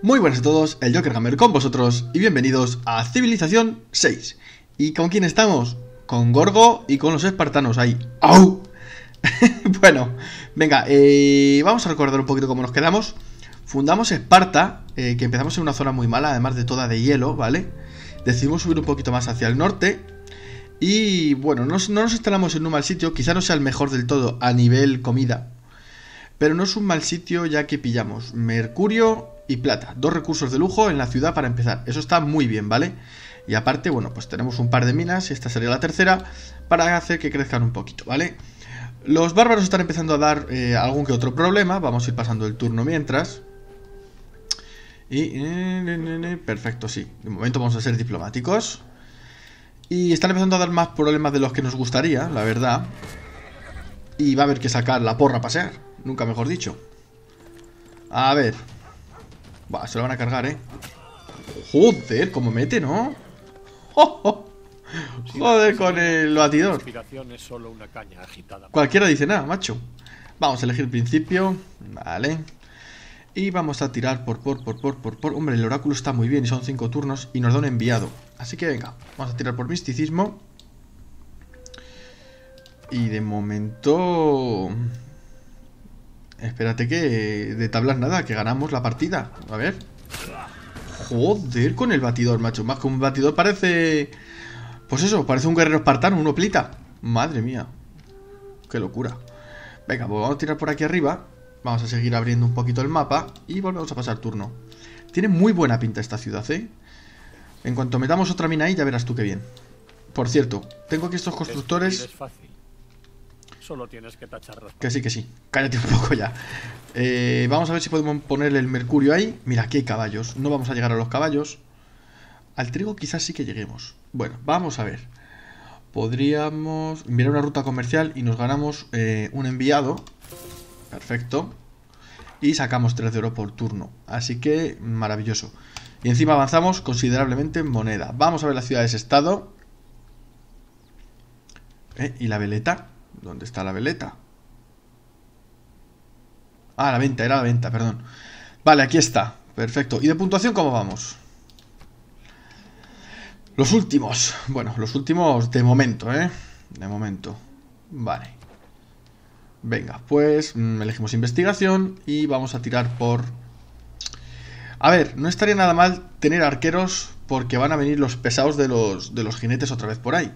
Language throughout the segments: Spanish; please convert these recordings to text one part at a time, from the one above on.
Muy buenas a todos, el Joker Gamer con vosotros y bienvenidos a Civilización 6. ¿Y con quién estamos? Con Gorgo y con los espartanos ahí. ¡Au! Bueno, venga, vamos a recordar un poquito cómo nos quedamos. Fundamos Esparta, que empezamos en una zona muy mala, además de toda de hielo, ¿vale? Decidimos subir un poquito más hacia el norte. Y bueno, no nos instalamos en un mal sitio, quizá no sea el mejor del todo a nivel comida. Pero no es un mal sitio ya que pillamos mercurio y plata, dos recursos de lujo en la ciudad para empezar. Eso está muy bien, ¿vale? Y aparte, bueno, pues tenemos un par de minas, y esta sería la tercera, para hacer que crezcan un poquito, ¿vale? Los bárbaros están empezando a dar algún que otro problema. Vamos a ir pasando el turno mientras. Y... perfecto, sí. De momento vamos a ser diplomáticos. Y están empezando a dar más problemas de los que nos gustaría, la verdad. Y va a haber que sacar la porra a pasear, nunca mejor dicho. A ver. Va, se lo van a cargar, ¿eh? Joder, cómo mete, ¿no? ¡Oh, oh! Joder, con el batidor. Cualquiera dice nada, macho. Vamos a elegir principio. Vale. Y vamos a tirar por. Hombre, el oráculo está muy bien y son 5 turnos y nos da un enviado. Así que venga, vamos a tirar por misticismo. Y de momento... espérate que de tablas nada, que ganamos la partida. A ver. Joder, con el batidor, macho. Más que un batidor parece... pues eso, parece un guerrero espartano, un hoplita. Madre mía. Qué locura. Venga, pues vamos a tirar por aquí arriba. Vamos a seguir abriendo un poquito el mapa. Y volvemos a pasar turno. Tiene muy buena pinta esta ciudad, ¿eh? En cuanto metamos otra mina ahí, ya verás tú qué bien. Por cierto, tengo aquí estos constructores... solo tienes que tacharlo. Que sí, que sí. Cállate un poco ya. Vamos a ver si podemos ponerle el mercurio ahí. Mira, aquí hay caballos. No vamos a llegar a los caballos. Al trigo quizás sí que lleguemos. Bueno, vamos a ver. Podríamos mirar una ruta comercial y nos ganamos un enviado. Perfecto. Y sacamos 3 de oro por turno. Así que maravilloso. Y encima avanzamos considerablemente en moneda. Vamos a ver las ciudades-estado. Y la veleta. ¿Dónde está la veleta? Ah, la venta, era la venta, perdón. Vale, aquí está, perfecto. ¿Y de puntuación cómo vamos? Los últimos. Bueno, los últimos de momento, ¿eh? De momento. Vale. Venga, pues elegimos investigación y vamos a tirar por... a ver, no estaría nada mal tener arqueros porque van a venir los pesados de los jinetes otra vez por ahí.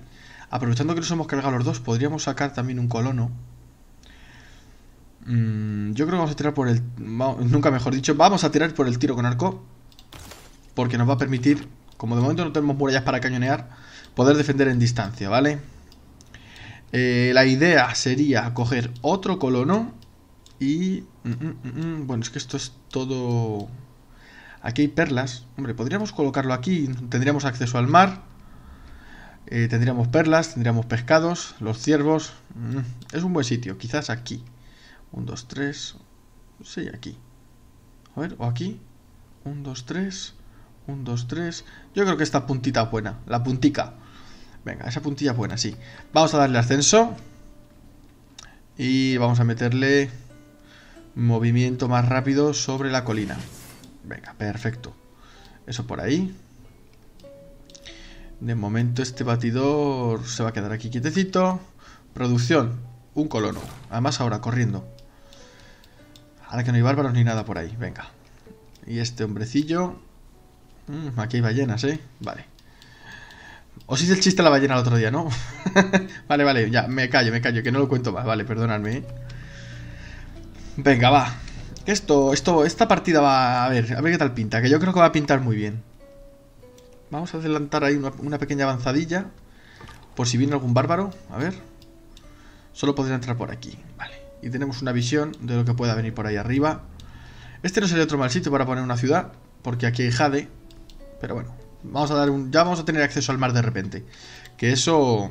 Aprovechando que nos hemos cargado los dos, podríamos sacar también un colono. Yo creo que vamos a tirar por el... nunca mejor dicho, vamos a tirar por el tiro con arco. Porque nos va a permitir, como de momento no tenemos murallas para cañonear, poder defender en distancia, ¿vale? La idea sería coger otro colono y... bueno, es que esto es todo... aquí hay perlas. Hombre, podríamos colocarlo aquí, tendríamos acceso al mar. Tendríamos perlas, tendríamos pescados, los ciervos. Es un buen sitio, quizás aquí. 1, 2, 3. Sí, aquí. A ver, o aquí. 1, 2, 3. 1, 2, 3. Yo creo que esta puntita es buena, la puntica. Venga, esa puntilla es buena, sí. Vamos a darle ascenso. Y vamos a meterle movimiento más rápido sobre la colina. Venga, perfecto. Eso por ahí. De momento este batidor se va a quedar aquí quietecito. Producción, un colono. Además ahora, corriendo. Ahora que no hay bárbaros ni nada por ahí, venga. Y este hombrecillo. Aquí hay ballenas, ¿eh? Vale. Os hice el chiste a la ballena el otro día, ¿no? Vale, vale, ya, me callo, que no lo cuento más. Vale, perdonadme, ¿eh? Venga, va. Esta partida va... a ver qué tal pinta, que yo creo que va a pintar muy bien. Vamos a adelantar ahí una pequeña avanzadilla. Por si viene algún bárbaro. A ver. Solo podría entrar por aquí. Vale. Y tenemos una visión de lo que pueda venir por ahí arriba. Este no sería otro mal sitio para poner una ciudad. Porque aquí hay jade. Pero bueno. Vamos a dar un... ya vamos a tener acceso al mar de repente. Que eso...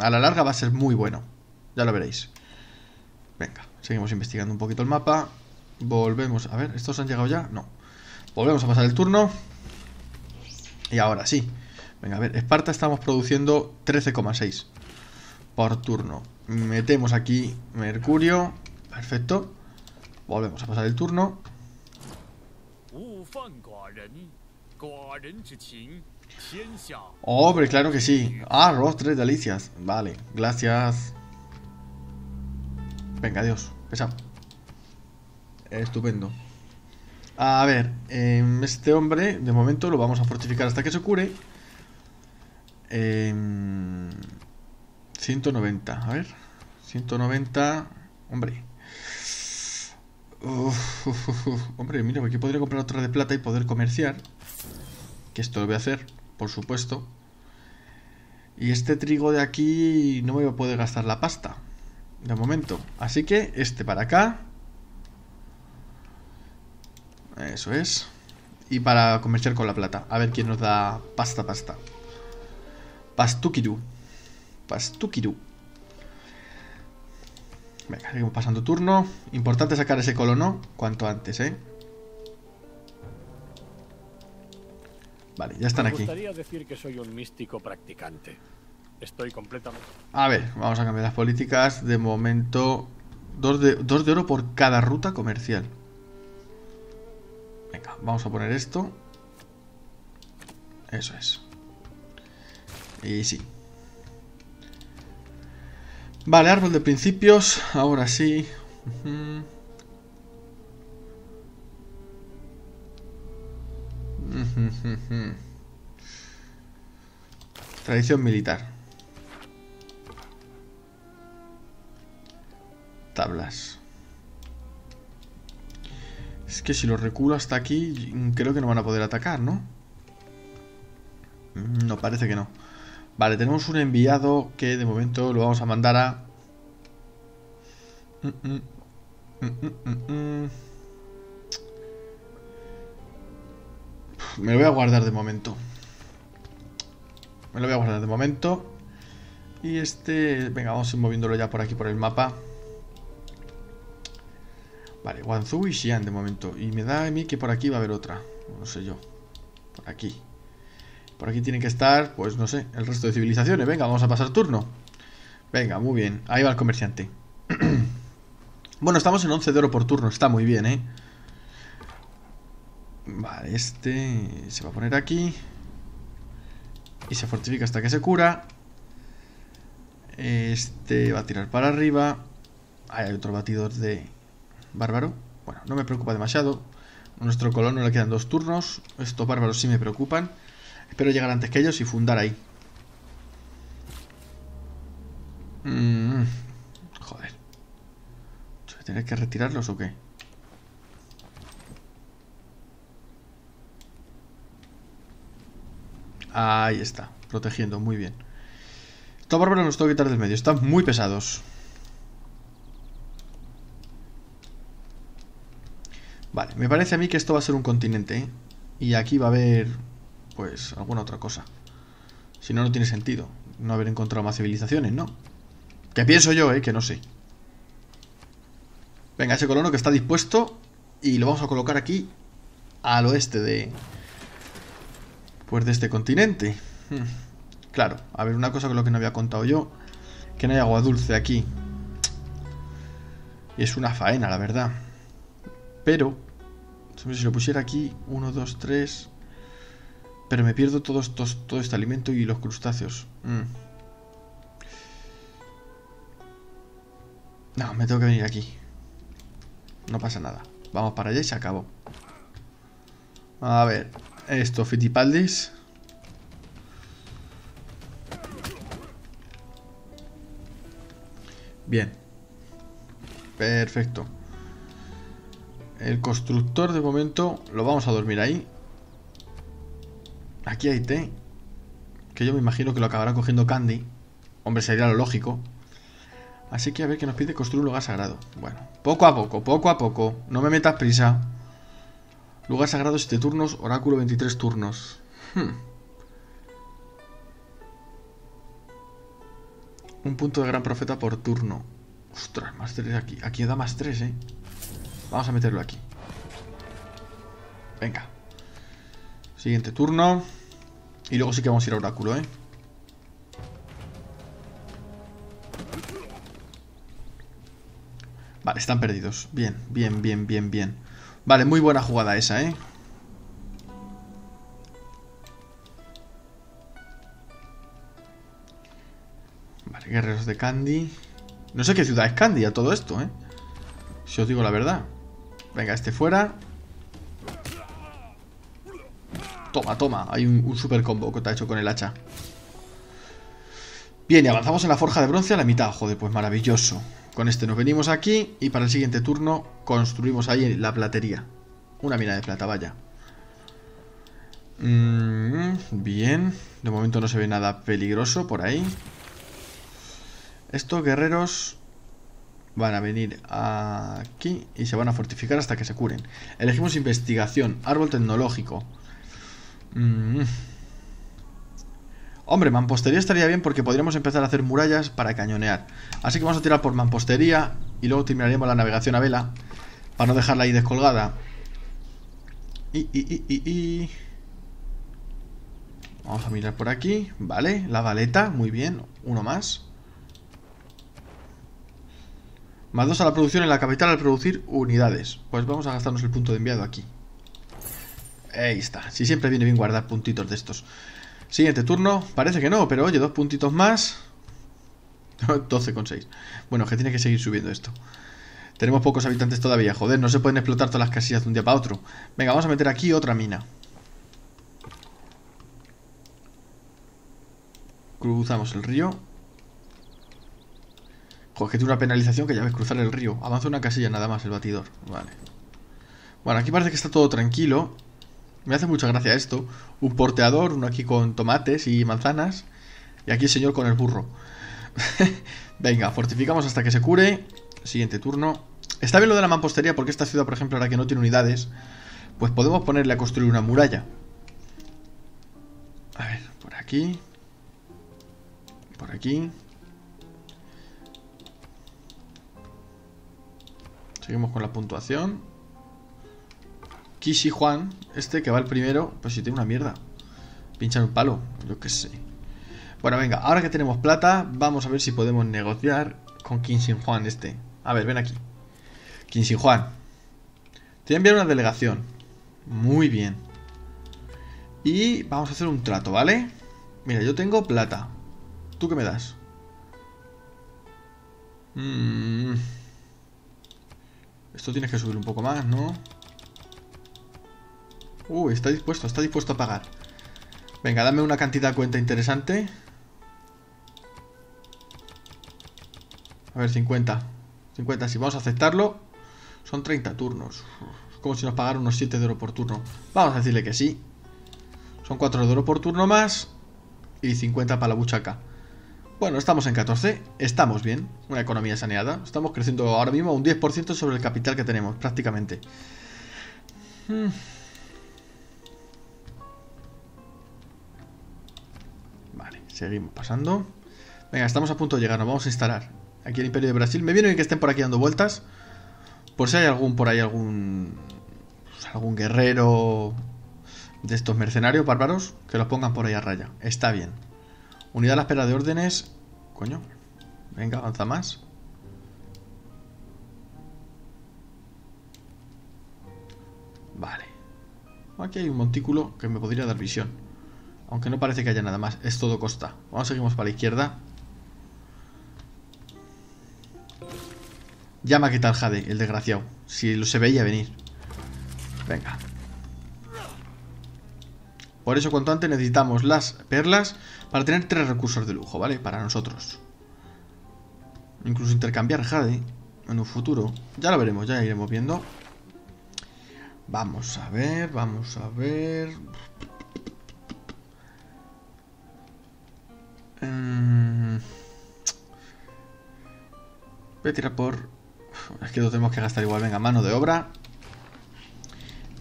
a la larga va a ser muy bueno. Ya lo veréis. Venga. Seguimos investigando un poquito el mapa. Volvemos. A ver. ¿Estos han llegado ya? No. Volvemos a pasar el turno. Y ahora sí. Venga, a ver, Esparta estamos produciendo 13,6 por turno. Metemos aquí mercurio. Perfecto. Volvemos a pasar el turno. Oh, pero claro que sí. Ah, arroz, 3 delicias. Vale, gracias. Venga, adiós. Pesa. Estupendo. A ver, este hombre, de momento lo vamos a fortificar hasta que se cure. 190, a ver. 190, hombre. Hombre, mira, aquí podría comprar otra de plata y poder comerciar. Que esto lo voy a hacer, por supuesto. Y este trigo de aquí no me voy a poder gastar la pasta. De momento. Así que este para acá. Eso es. Y para comerciar con la plata. A ver quién nos da pasta, pasta. Pastukiru. Pastukiru. Venga, seguimos pasando turno. Importante sacar ese colono cuanto antes, ¿eh? Vale, ya están aquí. Me gustaría decir que soy un místico practicante. Estoy completamente... A ver, vamos a cambiar las políticas. De momento, 2 de oro por cada ruta comercial. Venga, vamos a poner esto. Eso es. Y sí. Vale, árbol de principios. Ahora sí. Tradición militar. Tablas. Es que si los reculo hasta aquí, creo que no van a poder atacar, ¿no? No, parece que no. Vale, tenemos un enviado que de momento lo vamos a mandar a... Me lo voy a guardar de momento. Me lo voy a guardar de momento. Y este... Venga, vamos a ir moviéndolo ya por aquí, por el mapa. Vale, Wanzhou y Xi'an de momento. Y me da a mí que por aquí va a haber otra. No sé yo. Por aquí. Por aquí tienen que estar, pues no sé, el resto de civilizaciones. Venga, vamos a pasar turno. Venga, muy bien. Ahí va el comerciante. Bueno, estamos en 11 de oro por turno. Está muy bien, ¿eh? Vale, este se va a poner aquí. Y se fortifica hasta que se cura. Este va a tirar para arriba. Hay otro batidor de bárbaro. Bueno, no me preocupa demasiado. A nuestro colono le quedan 2 turnos. Estos bárbaros sí me preocupan. Espero llegar antes que ellos y fundar ahí. Joder. ¿Tendré que retirarlos o qué? Ahí está, protegiendo, muy bien. Estos bárbaros los tengo que quitar del medio, están muy pesados. Vale, me parece a mí que esto va a ser un continente, ¿eh? Y aquí va a haber, pues, alguna otra cosa. Si no, no tiene sentido no haber encontrado más civilizaciones, ¿no? Que pienso yo, ¿eh? Que no sé. Venga, ese colono que está dispuesto. Y lo vamos a colocar aquí, al oeste de... Pues de este continente. Claro, a ver, una cosa con lo que no había contado yo. Que no hay agua dulce aquí. Y es una faena, la verdad. Pero, si lo pusiera aquí, 1, 2, 3... Pero me pierdo todo este alimento y los crustáceos. No, me tengo que venir aquí. No pasa nada. Vamos para allá y se acabó. A ver... Esto, Fitipaldis. Bien. Perfecto. El constructor de momento lo vamos a dormir ahí. Aquí hay té. Que yo me imagino que lo acabará cogiendo Candy. Hombre, sería lo lógico. Así que a ver qué nos pide construir un lugar sagrado. Bueno, poco a poco, poco a poco. No me metas prisa. Lugar sagrado 7 turnos, oráculo 23 turnos. Un punto de gran profeta por turno. Ostras, más 3 aquí. Aquí da más 3, ¿eh? Vamos a meterlo aquí. Venga. Siguiente turno. Y luego sí que vamos a ir a oráculo, ¿eh? Vale, están perdidos. Bien, bien, bien, bien, bien. Vale, muy buena jugada esa, ¿eh? Guerreros de Candy. No sé qué ciudad es Candy a todo esto, si os digo la verdad. Venga, este fuera. Toma, toma. Hay un super combo que te ha hecho con el hacha. Bien, y avanzamos en la forja de bronce a la mitad. Joder, pues maravilloso. Con este nos venimos aquí y para el siguiente turno construimos ahí la platería. Una mina de plata, vaya. Bien. De momento no se ve nada peligroso por ahí. Estos guerreros van a venir aquí y se van a fortificar hasta que se curen. Elegimos investigación, árbol tecnológico. Hombre, mampostería estaría bien porque podríamos empezar a hacer murallas para cañonear. Así que vamos a tirar por mampostería y luego terminaremos la navegación a vela para no dejarla ahí descolgada. Vamos a mirar por aquí. Vale, la baleta, muy bien. Uno más. Más 2 a la producción en la capital al producir unidades. Pues vamos a gastarnos el punto de enviado aquí. Ahí está. Si siempre viene bien guardar puntitos de estos. Siguiente turno. Parece que no, pero oye, 2 puntitos más. 12,6. Bueno, que tiene que seguir subiendo esto. Tenemos pocos habitantes todavía. Joder, no se pueden explotar todas las casillas de un día para otro. Venga, vamos a meter aquí otra mina. Cruzamos el río. Pues que tiene una penalización que ya ves, cruzar el río. Avanza una casilla nada más el batidor. Vale. Bueno, aquí parece que está todo tranquilo. Me hace mucha gracia esto. Un porteador, uno aquí con tomates y manzanas. Y aquí el señor con el burro. Venga, fortificamos hasta que se cure. Siguiente turno. Está bien lo de la mampostería porque esta ciudad, por ejemplo, ahora que no tiene unidades, pues podemos ponerle a construir una muralla. A ver, por aquí. Por aquí. Seguimos con la puntuación. Kishi Juan, este que va el primero. Pues si tiene una mierda. Pinchar un palo, yo qué sé. Bueno, venga, ahora que tenemos plata, vamos a ver si podemos negociar con Kishi Juan este. A ver, ven aquí. Kishi Juan, te voy a enviar una delegación. Muy bien. Y vamos a hacer un trato, ¿vale? Mira, yo tengo plata. ¿Tú qué me das? Esto tienes que subir un poco más, ¿no? Está dispuesto a pagar. Venga, dame una cantidad de cuenta interesante. A ver, 50. 50, si vamos a aceptarlo. Son 30 turnos. Es como si nos pagaran unos 7 de oro por turno. Vamos a decirle que sí. Son 4 de oro por turno más. Y 50 para la buchaca. Bueno, estamos en 14, estamos bien, una economía saneada, estamos creciendo ahora mismo a un 10% sobre el capital que tenemos, prácticamente. Vale, seguimos pasando. Venga, estamos a punto de llegar, nos vamos a instalar aquí en el Imperio de Brasil. Me viene bien que estén por aquí dando vueltas, por si hay algún, por ahí algún guerrero de estos mercenarios bárbaros, que los pongan por ahí a raya, está bien. Unidad a la espera de órdenes. Coño. Venga, avanza más. Vale. Aquí hay un montículo que me podría dar visión. Aunque no parece que haya nada más. Es todo costa. Vamos, seguimos para la izquierda. Ya me ha quitado el jade, el desgraciado. Si lo se veía venir. Venga. Por eso cuanto antes necesitamos las perlas para tener 3 recursos de lujo, ¿vale? Para nosotros. Incluso intercambiar jade en un futuro. Ya lo veremos, ya iremos viendo. Vamos a ver, vamos a ver. Voy a tirar por... Es que lo tenemos que gastar igual. Venga, mano de obra.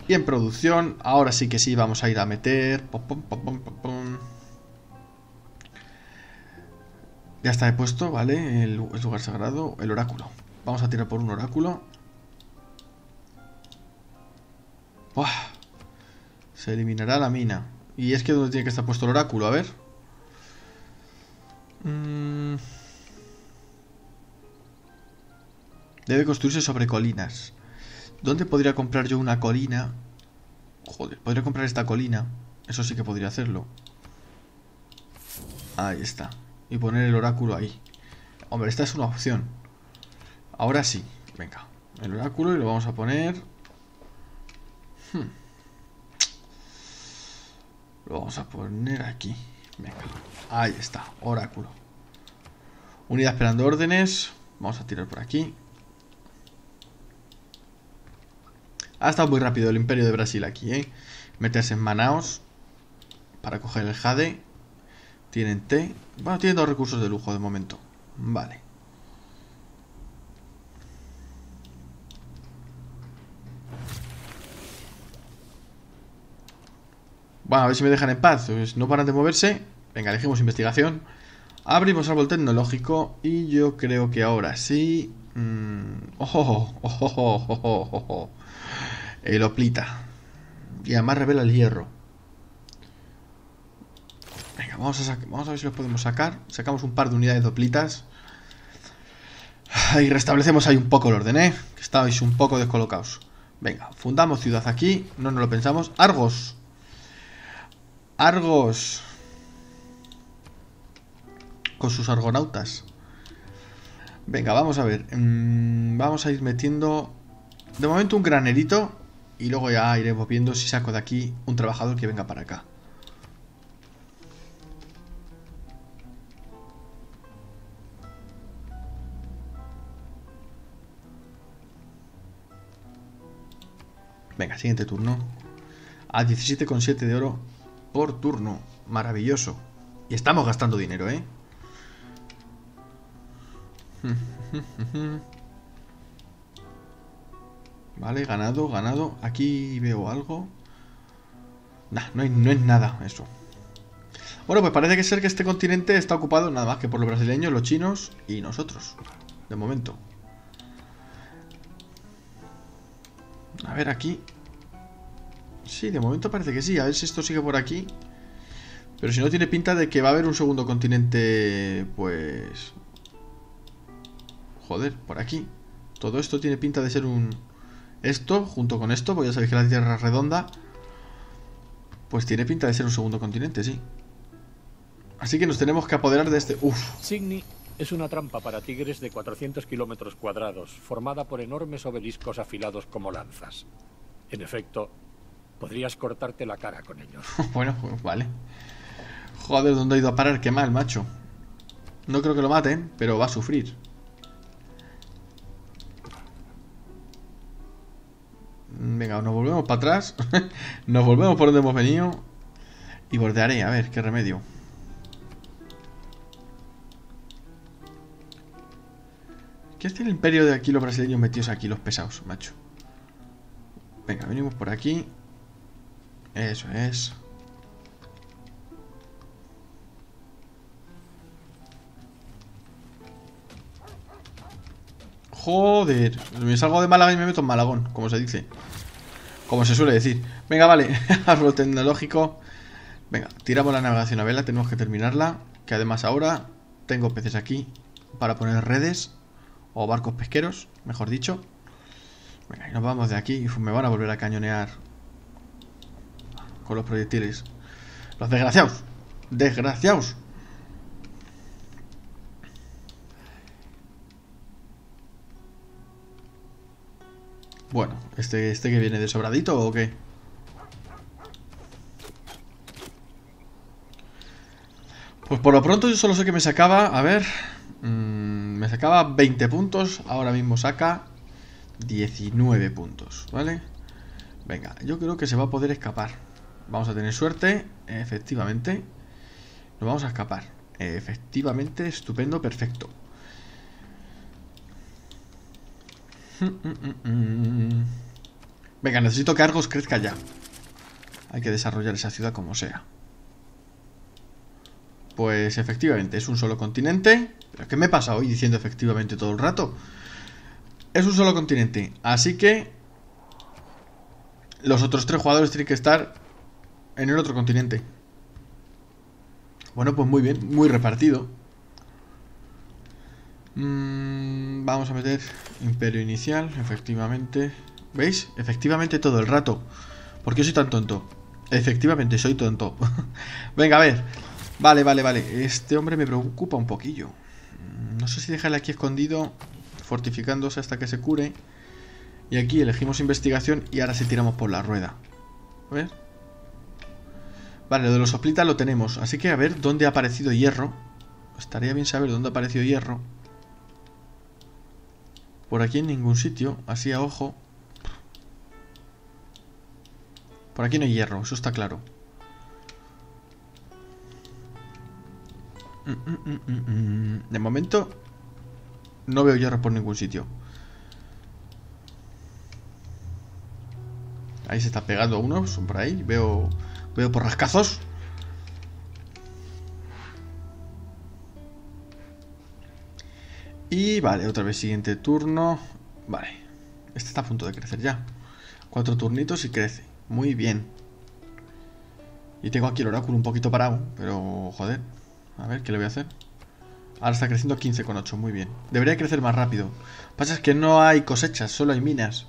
Y en producción, ahora sí que sí, vamos a ir a meter... Ya está de puesto, ¿vale? El lugar sagrado, el oráculo. Vamos a tirar por un oráculo. ¡Buah! Se eliminará la mina. Y es que donde tiene que estar puesto el oráculo, a ver. Debe construirse sobre colinas. ¿Dónde podría comprar yo una colina? Joder, podría comprar esta colina. Eso sí que podría hacerlo. Ahí está. Y poner el oráculo ahí. Hombre, esta es una opción. Ahora sí, venga. El oráculo y lo vamos a poner... Lo vamos a poner aquí. Venga, ahí está, oráculo. Unidad esperando órdenes. Vamos a tirar por aquí. Ha estado muy rápido el Imperio de Brasil aquí, ¿eh? Meterse en Manaus para coger el jade. Tienen té. Bueno, tienen dos recursos de lujo de momento. Vale. Bueno, a ver si me dejan en paz. Pues no paran de moverse. Venga, elegimos investigación. Abrimos árbol tecnológico. Y yo creo que ahora sí. ¡Ojo! El hoplita. Y además revela el hierro. Venga, vamos a ver si los podemos sacar. Sacamos un par de unidades de hoplitas. Y restablecemos ahí un poco el orden, ¿eh? Que estabais un poco descolocados. Venga, fundamos ciudad aquí. No nos lo pensamos. Argos. Argos con sus argonautas. Venga, vamos a ver. Vamos a ir metiendo de momento un granerito y luego ya iremos viendo si saco de aquí un trabajador que venga para acá. Venga, siguiente turno. A 17,7 de oro por turno, maravilloso. Y estamos gastando dinero, ¿eh? Vale, ganado, ganado. Aquí veo algo. Nah, no es nada eso. Bueno, pues parece que ser que este continente está ocupado nada más que por los brasileños, los chinos y nosotros. De momento. A ver aquí. Sí, de momento parece que sí. A ver si esto sigue por aquí. Pero si no, tiene pinta de que va a haber un segundo continente. Pues... joder, por aquí. Todo esto tiene pinta de ser un... esto, junto con esto, porque ya sabéis que la Tierra es redonda. Pues tiene pinta de ser un segundo continente, sí. Así que nos tenemos que apoderar de este... Signy es una trampa para tigres de 400 kilómetros cuadrados, formada por enormes obeliscos afilados como lanzas. En efecto... podrías cortarte la cara con ellos. Bueno, pues vale. Joder, ¿dónde ha ido a parar? Qué mal, macho. No creo que lo maten, pero va a sufrir. Venga, nos volvemos para atrás. Nos volvemos por donde hemos venido. Y bordearé, a ver, qué remedio. ¿Qué hace el imperio de aquí los brasileños metidos aquí, los pesados, macho? Venga, venimos por aquí. Eso es. Joder, me salgo de Málaga y me meto en Malagón, como se dice. Como se suele decir. Venga, vale, árbol tecnológico. Venga, tiramos la navegación a vela, tenemos que terminarla. Que además ahora tengo peces aquí para poner redes. O barcos pesqueros, mejor dicho. Venga, y nos vamos de aquí. Uf, me van a volver a cañonear con los proyectiles. Los desgraciados. Desgraciados. Bueno, este que viene de sobradito o qué. Pues por lo pronto yo solo sé que me sacaba, a ver, me sacaba 20 puntos. Ahora mismo saca 19 puntos, ¿vale? Venga, yo creo que se va a poder escapar. Vamos a tener suerte, efectivamente. Nos vamos a escapar. Efectivamente, estupendo, perfecto. Venga, necesito que Argos crezca ya. Hay que desarrollar esa ciudad como sea. Pues efectivamente, es un solo continente. ¿Pero qué me pasa hoy diciendo efectivamente todo el rato? Es un solo continente, así que... los otros tres jugadores tienen que estar... en el otro continente. Bueno, pues muy bien, muy repartido. Vamos a meter imperio inicial, efectivamente. ¿Veis? Efectivamente todo el rato. ¿Por qué soy tan tonto? Efectivamente soy tonto. Venga, a ver. Vale. Este hombre me preocupa un poquillo. No sé si dejarle aquí escondido, fortificándose hasta que se cure. Y aquí elegimos investigación y ahora sí tiramos por la rueda. A ver. Vale, lo de los hoplitas lo tenemos. Así que a ver dónde ha aparecido hierro. Estaría bien saber dónde ha aparecido hierro. Por aquí en ningún sitio, así a ojo. Por aquí no hay hierro, eso está claro. De momento no veo hierro por ningún sitio. Ahí se está pegando uno, son por ahí. Veo por rascazos. Y vale, otra vez siguiente turno. Vale, este está a punto de crecer ya. 4 turnitos y crece. Muy bien. Y tengo aquí el oráculo un poquito parado, pero joder. A ver, ¿qué le voy a hacer? Ahora está creciendo 15,8, muy bien. Debería crecer más rápido. Lo que pasa es que no hay cosechas, solo hay minas.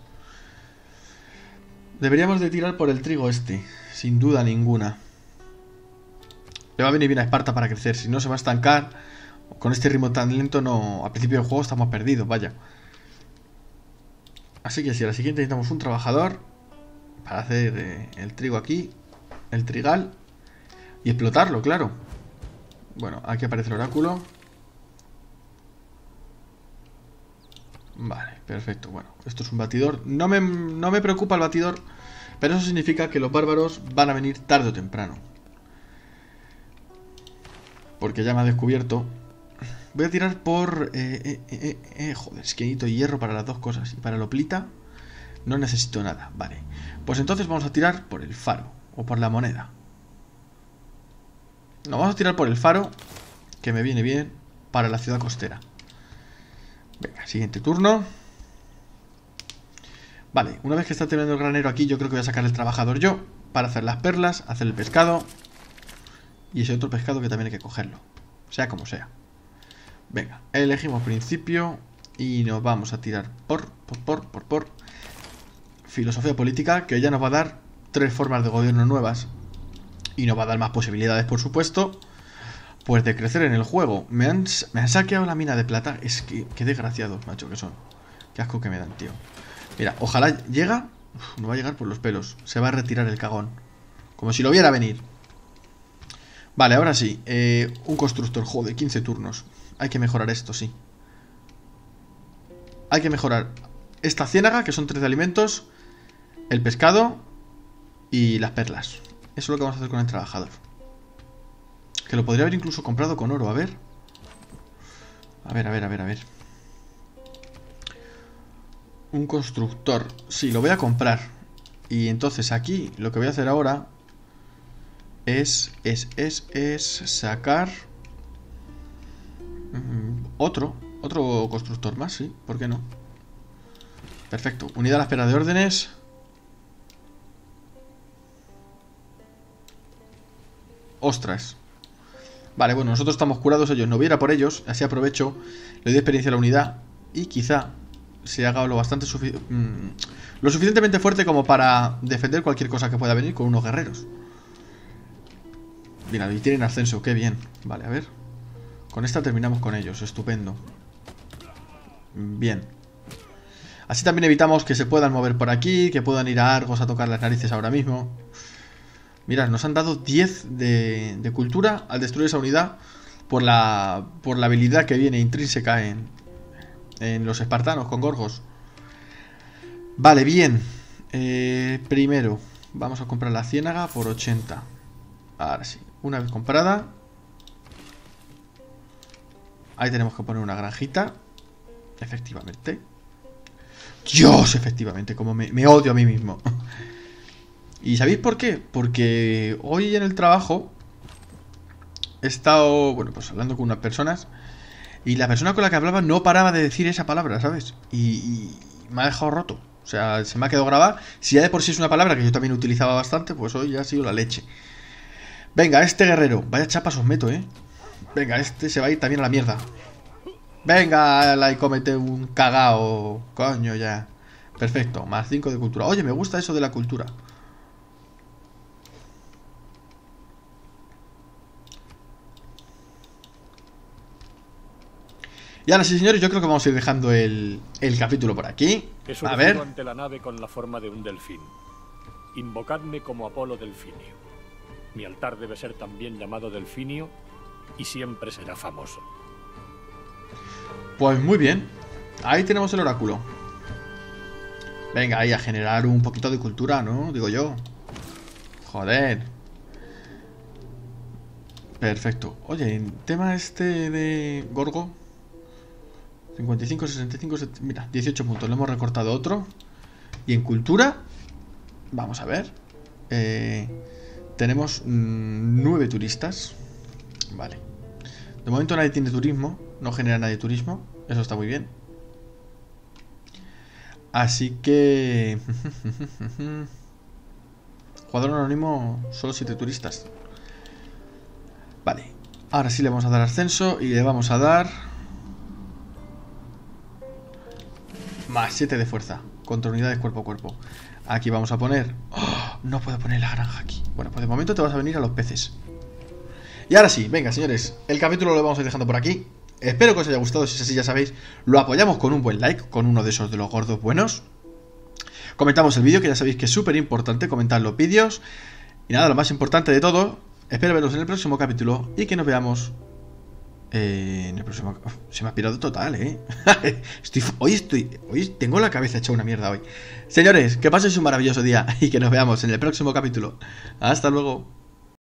Deberíamos de tirar por el trigo este, sin duda ninguna. Le va a venir bien a Esparta para crecer, si no se va a estancar. Con este ritmo tan lento no. Al principio del juego estamos perdidos, vaya. Así que si a la siguiente necesitamos un trabajador para hacer el trigo aquí, el trigal, y explotarlo, claro. Bueno, aquí aparece el oráculo. Vale, perfecto. Bueno, esto es un batidor. No me preocupa el batidor, pero eso significa que los bárbaros van a venir tarde o temprano. Porque ya me ha descubierto. Voy a tirar por... joder, es que necesito hierro para las dos cosas. Y para el hoplita no necesito nada. Vale, pues entonces vamos a tirar por el faro o por la moneda. No, vamos a tirar por el faro, que me viene bien para la ciudad costera. Venga, siguiente turno. Vale, una vez que está terminando el granero aquí, yo creo que voy a sacar el trabajador yo para hacer las perlas, hacer el pescado. Y ese otro pescado que también hay que cogerlo, sea como sea. Venga, elegimos principio y nos vamos a tirar por filosofía política, que ya nos va a dar 3 formas de gobierno nuevas. Y nos va a dar más posibilidades, por supuesto, pues de crecer en el juego. Me han saqueado la mina de plata. Es que, qué desgraciados, macho, que son. Qué asco que me dan, tío. Mira, ojalá llega. Uf, no va a llegar por los pelos. Se va a retirar el cagón. Como si lo viera venir. Vale, ahora sí. Un constructor, joder, 15 turnos. Hay que mejorar esto, sí. Hay que mejorar esta ciénaga, que son 3 de alimentos. El pescado. Y las perlas. Eso es lo que vamos a hacer con el trabajador. Que lo podría haber incluso comprado con oro. A ver. A ver. Un constructor. Sí, lo voy a comprar. Y entonces aquí lo que voy a hacer ahora es sacar otro constructor más, sí. ¿Por qué no? Perfecto. Unidad a la espera de órdenes. Ostras. Vale, bueno, nosotros estamos curados, ellos no voy a ir a por ellos. Así aprovecho, le doy experiencia a la unidad. Y quizá se haga lo suficientemente fuerte como para defender cualquier cosa que pueda venir con unos guerreros. Mira, y tienen ascenso, qué bien. Vale, a ver. Con esta terminamos con ellos, estupendo. Bien. Así también evitamos que se puedan mover por aquí, que puedan ir a Argos a tocar las narices ahora mismo. Mirad, nos han dado 10 de cultura al destruir esa unidad por la habilidad que viene intrínseca en los espartanos con Gorgos. Vale, bien. Primero, vamos a comprar la ciénaga por 80. Ahora sí, una vez comprada. Ahí tenemos que poner una granjita. Efectivamente. Dios, efectivamente, como me odio a mí mismo. ¿Y sabéis por qué? Porque hoy en el trabajo he estado, bueno, pues hablando con unas personas y la persona con la que hablaba no paraba de decir esa palabra, ¿sabes? Y me ha dejado roto, o sea, se me ha quedado grabada. Si ya de por sí es una palabra que yo también utilizaba bastante, pues hoy ya ha sido la leche. Venga, este guerrero, vaya chapas os meto, ¿eh? Venga, este se va a ir también a la mierda. Venga, la y comete un cagao, coño ya. Perfecto, más 5 de cultura. Oye, me gusta eso de la cultura. Y ahora sí, señores, yo creo que vamos a ir dejando el capítulo por aquí. He surgido ante la nave con la forma de un delfín. Invocadme como Apolo Delfinio. Mi altar debe ser también llamado Delfinio y siempre será famoso. Pues muy bien. Ahí tenemos el oráculo. Venga, ahí a generar un poquito de cultura, ¿no? Digo yo. Joder. Perfecto. Oye, en tema este de Gorgo. 55, 65, 70, mira, 18 puntos. Le hemos recortado otro. Y en cultura... Vamos a ver. Tenemos 9 turistas. Vale. De momento nadie tiene turismo. No genera nadie turismo. Eso está muy bien. Así que... Jugador anónimo, solo 7 turistas. Vale. Ahora sí le vamos a dar ascenso y le vamos a dar... Más 7 de fuerza. Contra unidades cuerpo a cuerpo. Aquí vamos a poner... ¡Oh! No puedo poner la granja aquí. Bueno, pues de momento te vas a venir a los peces. Y ahora sí, venga, señores. El capítulo lo vamos a ir dejando por aquí. Espero que os haya gustado. Si es así, ya sabéis, lo apoyamos con un buen like, con uno de esos de los gordos buenos. Comentamos el vídeo, que ya sabéis que es súper importante comentar los vídeos. Y nada, lo más importante de todo, espero veros en el próximo capítulo y que nos veamos... en el próximo... Se me ha pirado total, ¿eh? Hoy tengo la cabeza hecha una mierda hoy. Señores, que paséis un maravilloso día y que nos veamos en el próximo capítulo. Hasta luego.